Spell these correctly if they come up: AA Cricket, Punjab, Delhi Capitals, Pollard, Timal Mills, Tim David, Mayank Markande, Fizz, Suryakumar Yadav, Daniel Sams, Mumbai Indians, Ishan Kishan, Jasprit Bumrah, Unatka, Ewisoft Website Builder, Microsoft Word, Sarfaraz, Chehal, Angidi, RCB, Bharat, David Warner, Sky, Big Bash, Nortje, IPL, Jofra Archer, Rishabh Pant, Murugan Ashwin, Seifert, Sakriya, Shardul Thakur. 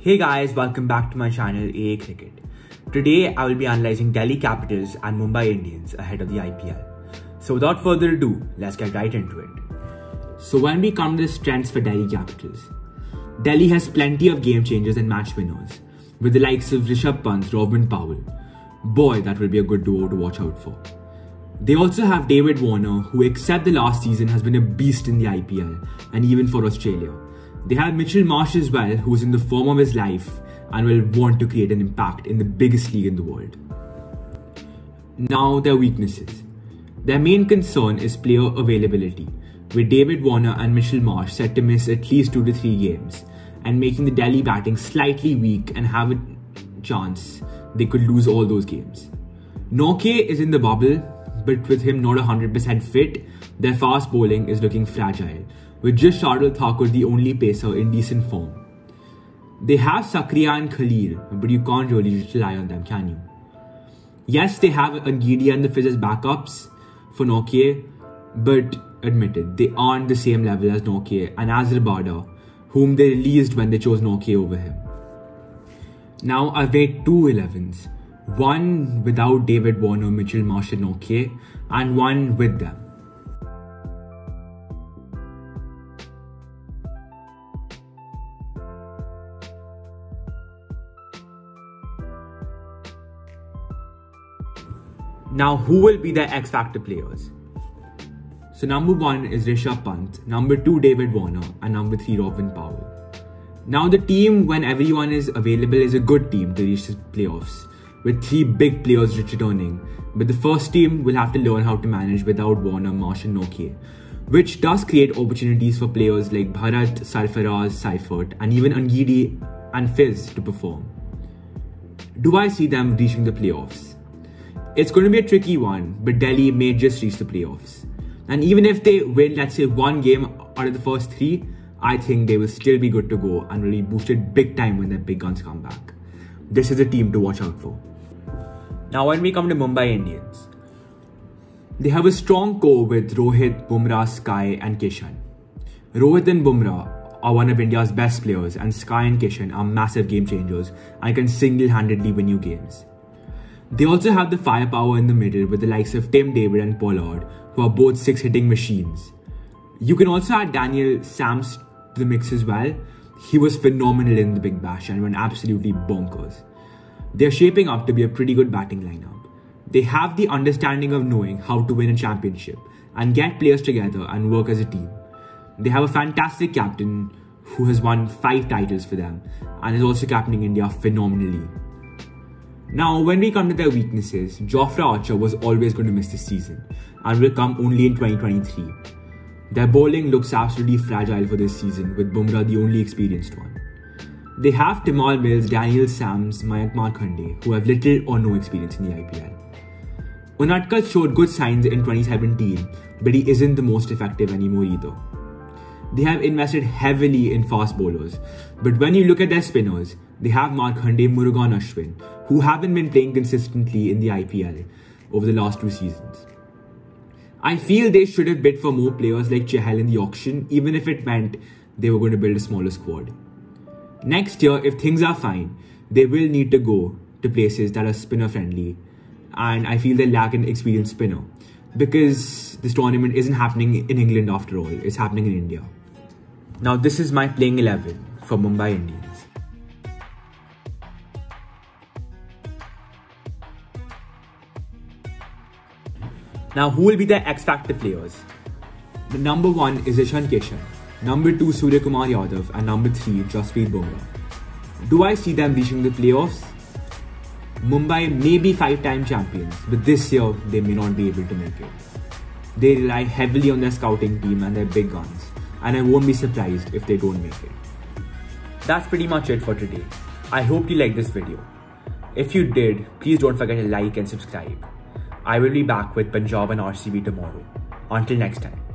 Hey guys, welcome back to my channel AA Cricket. Today I will be analysing Delhi Capitals and Mumbai Indians ahead of the IPL. So without further ado, let's get right into it. So when we come to the strengths for Delhi Capitals, Delhi has plenty of game changers and match winners with the likes of Rishabh Pant, Robin Powell. Boy, that will be a good duo to watch out for. They also have David Warner, who except the last season has been a beast in the IPL and even for Australia. They have Mitchell Marsh as well, who is in the form of his life and will want to create an impact in the biggest league in the world. Now, their weaknesses. Their main concern is player availability, with David Warner and Mitchell Marsh set to miss at least 2 to 3 games and making the Delhi batting slightly weak and have a chance they could lose all those games. Nortje is in the bubble, but with him not 100% fit, their fast bowling is looking fragile, with just Shardul Thakur the only pacer in decent form. They have Sakriya and Khalil, but you can't really rely on them, can you? Yes, they have Angidi and the Fizz as backups for Nortje, but admitted, they aren't the same level as Nortje and Azar Bada, whom they released when they chose Nortje over him. Now I've made two 11s, one without David Warner, Mitchell Marsh and Nortje, and one with them. Now, who will be their X-Factor players? So number 1 is Rishabh Pant, number 2 David Warner and number 3 Robin Powell. Now the team, when everyone is available, is a good team to reach the playoffs, with 3 big players returning, but the first team will have to learn how to manage without Warner, Marsh and Nortje, which does create opportunities for players like Bharat, Sarfaraz, Seifert and even Angidi and Fizz to perform. Do I see them reaching the playoffs? It's going to be a tricky one, but Delhi may just reach the playoffs. And even if they win, let's say, 1 game out of the first 3, I think they will still be good to go and will be boosted big time when their big guns come back. This is a team to watch out for. Now when we come to Mumbai Indians, they have a strong core with Rohit, Bumrah, Sky and Kishan. Rohit and Bumrah are one of India's best players and Sky and Kishan are massive game changers and can single-handedly win you games. They also have the firepower in the middle with the likes of Tim David and Pollard, who are both 6-hitting machines. You can also add Daniel Sams to the mix as well. He was phenomenal in the Big Bash and went absolutely bonkers. They're shaping up to be a pretty good batting lineup. They have the understanding of knowing how to win a championship and get players together and work as a team. They have a fantastic captain who has won 5 titles for them and is also captaining India phenomenally. Now, when we come to their weaknesses, Jofra Archer was always going to miss this season and will come only in 2023. Their bowling looks absolutely fragile for this season, with Bumrah the only experienced one. They have Timal Mills, Daniel Sams, Mayank Markande, who have little or no experience in the IPL. Unatka showed good signs in 2017, but he isn't the most effective anymore either. They have invested heavily in fast bowlers, but when you look at their spinners, they have Markande, Murugan Ashwin, who haven't been playing consistently in the IPL over the last 2 seasons. I feel they should have bid for more players like Chehal in the auction, even if it meant they were going to build a smaller squad. Next year, if things are fine, they will need to go to places that are spinner friendly, and I feel they lack an experienced spinner because this tournament isn't happening in England after all, it's happening in India. Now this is my playing 11 for Mumbai Indians. Now, who will be their X-Factor players? The number 1 is Ishan Kishan, number 2 Suryakumar Yadav and number 3 Jasprit Bumrah. Do I see them reaching the playoffs? Mumbai may be 5-time champions, but this year they may not be able to make it. They rely heavily on their scouting team and their big guns, and I won't be surprised if they don't make it. That's pretty much it for today. I hope you liked this video. If you did, please don't forget to like and subscribe. I will be back with Punjab and RCB tomorrow. Until next time.